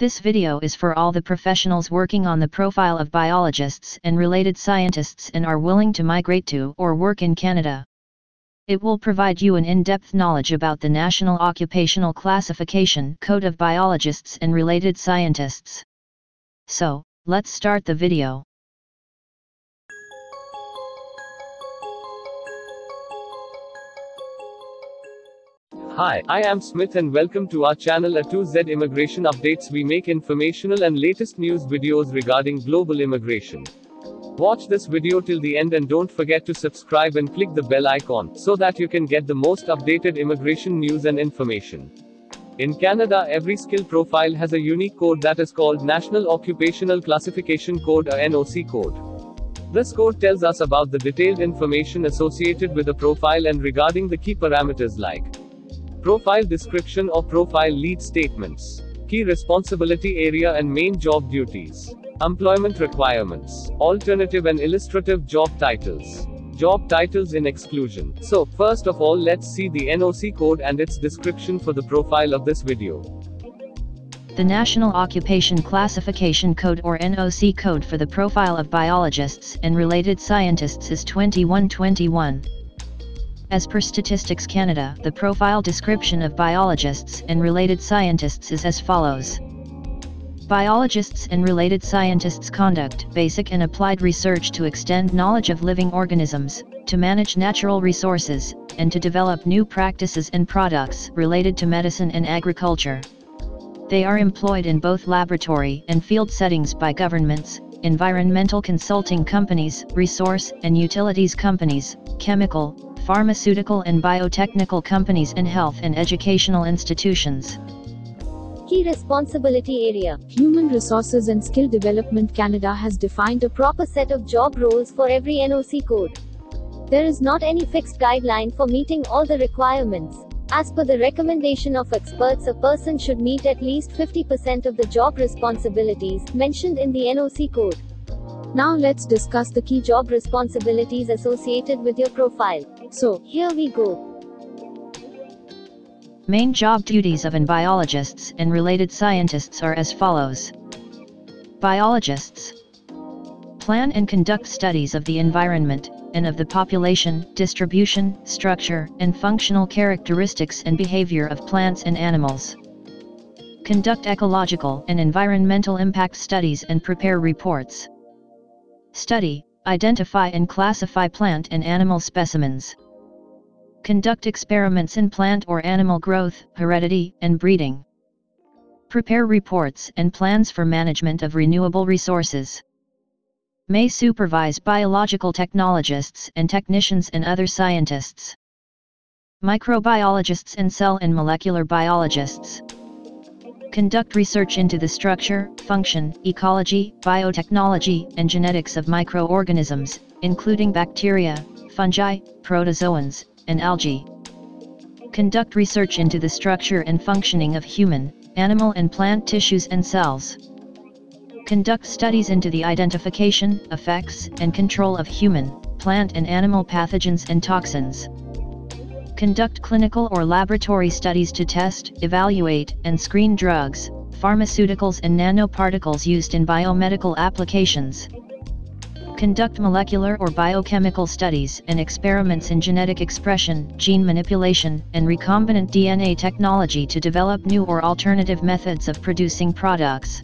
This video is for all the professionals working on the profile of biologists and related scientists and are willing to migrate to or work in Canada. It will provide you an in-depth knowledge about the National Occupational Classification Code of Biologists and Related Scientists. So, let's start the video. Hi, I am Smith and welcome to our channel A2Z Immigration Updates. We make informational and latest news videos regarding global immigration. Watch this video till the end and don't forget to subscribe and click the bell icon, so that you can get the most updated immigration news and information. In Canada, every skill profile has a unique code that is called National Occupational Classification Code or NOC Code. This code tells us about the detailed information associated with a profile and regarding the key parameters like profile description or profile lead statements, key responsibility area and main job duties, employment requirements, alternative and illustrative job titles in exclusion. So, first of all, let's see the NOC code and its description for the profile of this video. The National Occupation Classification Code or NOC code for the profile of biologists and related scientists is 2121. As per Statistics Canada, the profile description of biologists and related scientists is as follows. Biologists and related scientists conduct basic and applied research to extend knowledge of living organisms, to manage natural resources, and to develop new practices and products related to medicine and agriculture. They are employed in both laboratory and field settings by governments, environmental consulting companies, resource and utilities companies, chemical, pharmaceutical and biotechnical companies, and health and educational institutions. Key responsibility area. Human Resources and Skill Development Canada has defined a proper set of job roles for every NOC code. There is not any fixed guideline for meeting all the requirements. As per the recommendation of experts, a person should meet at least 50% of the job responsibilities mentioned in the NOC code. Now let's discuss the key job responsibilities associated with your profile. So, here we go. Main job duties of biologists and related scientists are as follows. Biologists plan and conduct studies of the environment, and of the population, distribution, structure, and functional characteristics and behavior of plants and animals. Conduct ecological and environmental impact studies and prepare reports. Study, identify and classify plant and animal specimens. Conduct experiments in plant or animal growth, heredity, and breeding. Prepare reports and plans for management of renewable resources. May supervise biological technologists and technicians and other scientists. Microbiologists and cell and molecular biologists. Conduct research into the structure, function, ecology, biotechnology, and genetics of microorganisms, including bacteria, fungi, protozoans, and algae. Conduct research into the structure and functioning of human, animal and plant tissues and cells. Conduct studies into the identification, effects, and control of human, plant and animal pathogens and toxins. Conduct clinical or laboratory studies to test, evaluate, and screen drugs, pharmaceuticals and nanoparticles used in biomedical applications. Conduct molecular or biochemical studies and experiments in genetic expression, gene manipulation, and recombinant DNA technology to develop new or alternative methods of producing products.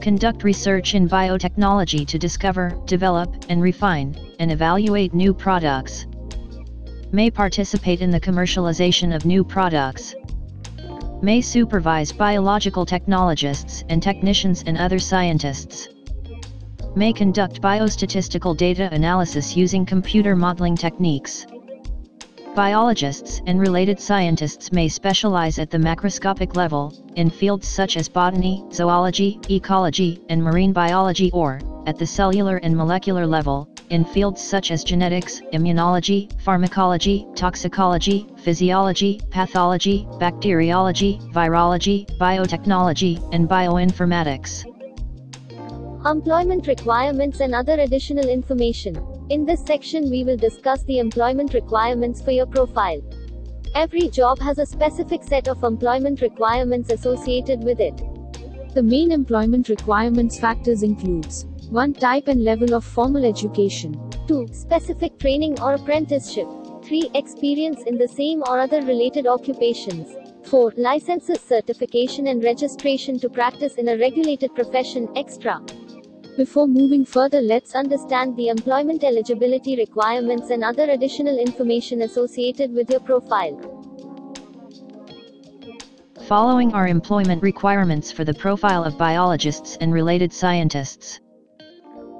Conduct research in biotechnology to discover, develop, and refine, and evaluate new products. May participate in the commercialization of new products. May supervise biological technologists and technicians and other scientists. May conduct biostatistical data analysis using computer modeling techniques. Biologists and related scientists may specialize at the macroscopic level, in fields such as botany, zoology, ecology, and marine biology, or, at the cellular and molecular level, in fields such as genetics, immunology, pharmacology, toxicology, physiology, pathology, bacteriology, virology, biotechnology, and bioinformatics. Employment requirements and other additional information. In this section, we will discuss the employment requirements for your profile. Every job has a specific set of employment requirements associated with it. The main employment requirements factors includes 1. Type and level of formal education. 2. Specific training or apprenticeship. 3. Experience in the same or other related occupations. 4. Licenses, certification and registration to practice in a regulated profession, etc. Before moving further, let's understand the employment eligibility requirements and other additional information associated with your profile. Following are employment requirements for the profile of biologists and related scientists.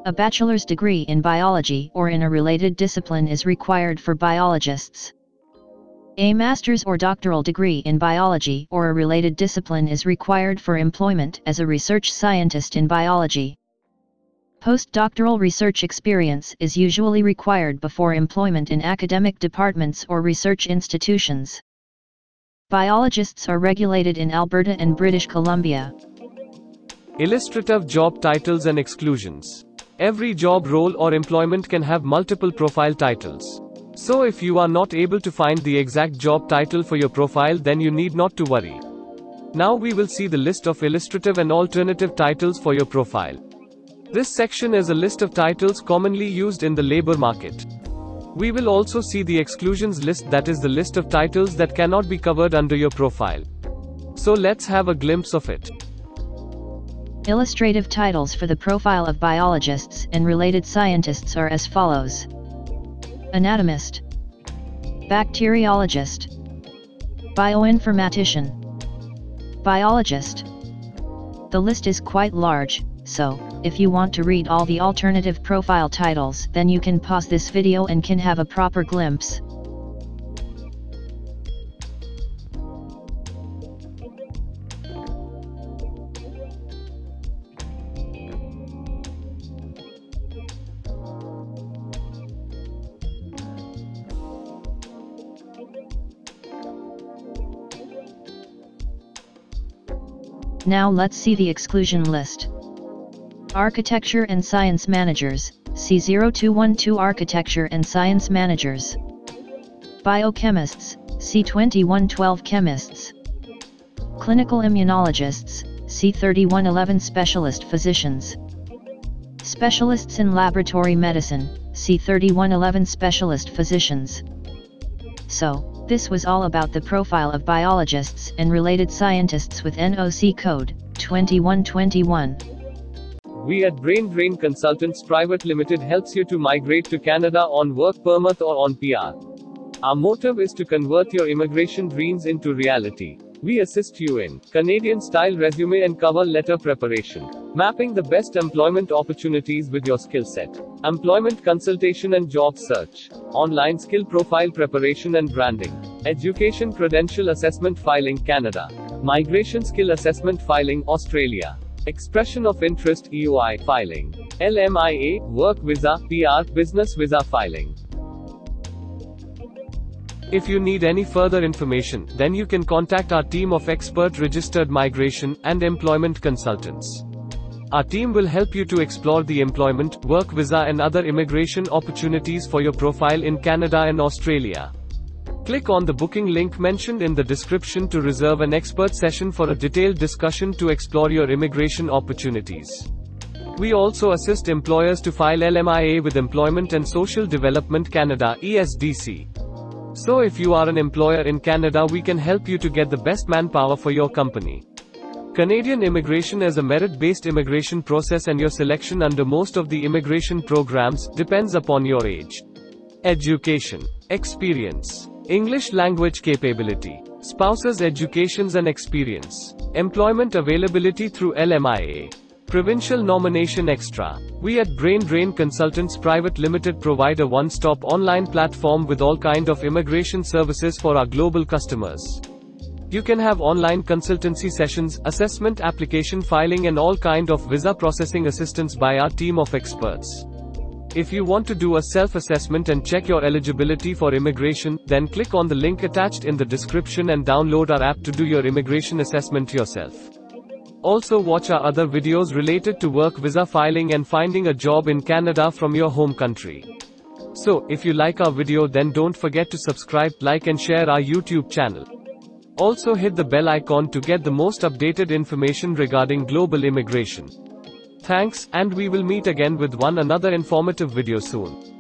A bachelor's degree in biology or in a related discipline is required for biologists. A master's or doctoral degree in biology or a related discipline is required for employment as a research scientist in biology. Postdoctoral research experience is usually required before employment in academic departments or research institutions. Biologists are regulated in Alberta and British Columbia. Illustrative job titles and exclusions. Every job role or employment can have multiple profile titles. So if you are not able to find the exact job title for your profile, then you need not to worry. Now we will see the list of illustrative and alternative titles for your profile. This section is a list of titles commonly used in the labor market. We will also see the exclusions list, that is the list of titles that cannot be covered under your profile. So let's have a glimpse of it. Illustrative titles for the profile of biologists and related scientists are as follows. Anatomist, bacteriologist, bioinformatician, biologist. The list is quite large, so if you want to read all the alternative profile titles, then you can pause this video and can have a proper glimpse. Now let's see the exclusion list. Architecture and Science Managers, C0212 Architecture and Science Managers. Biochemists, C2112 Chemists. Clinical Immunologists, C3111 Specialist Physicians. Specialists in Laboratory Medicine, C3111 Specialist Physicians. So, this was all about the profile of biologists and related scientists with NOC Code 2121. We at Brain Drain Consultants Private Limited helps you to migrate to Canada on work permit or on PR. Our motive is to convert your immigration dreams into reality. We assist you in Canadian-style resume and cover letter preparation, mapping the best employment opportunities with your skill set, employment consultation and job search, online skill profile preparation and branding, education credential assessment filing Canada, migration skill assessment filing Australia, expression of interest EOI filing, LMIA, work visa, PR, business visa filing. If you need any further information, then you can contact our team of expert registered migration and employment consultants. Our team will help you to explore the employment, work visa and other immigration opportunities for your profile in Canada and Australia. Click on the booking link mentioned in the description to reserve an expert session for a detailed discussion to explore your immigration opportunities. We also assist employers to file LMIA with Employment and Social Development Canada (ESDC). So if you are an employer in Canada, we can help you to get the best manpower for your company. Canadian immigration is a merit-based immigration process and your selection under most of the immigration programs depends upon your age, education, experience, English language capability, spouse's educations and experience, employment availability through LMIA, provincial nomination extra. We at Brain Drain Consultants Private Limited provide a one-stop online platform with all kind of immigration services for our global customers. You can have online consultancy sessions, assessment application filing and all kind of visa processing assistance by our team of experts. If you want to do a self-assessment and check your eligibility for immigration, then click on the link attached in the description and download our app to do your immigration assessment yourself. Also watch our other videos related to work visa filing and finding a job in Canada from your home country. So, if you like our video, then don't forget to subscribe, like and share our YouTube channel. Also hit the bell icon to get the most updated information regarding global immigration. Thanks, and we will meet again with one another informative video soon.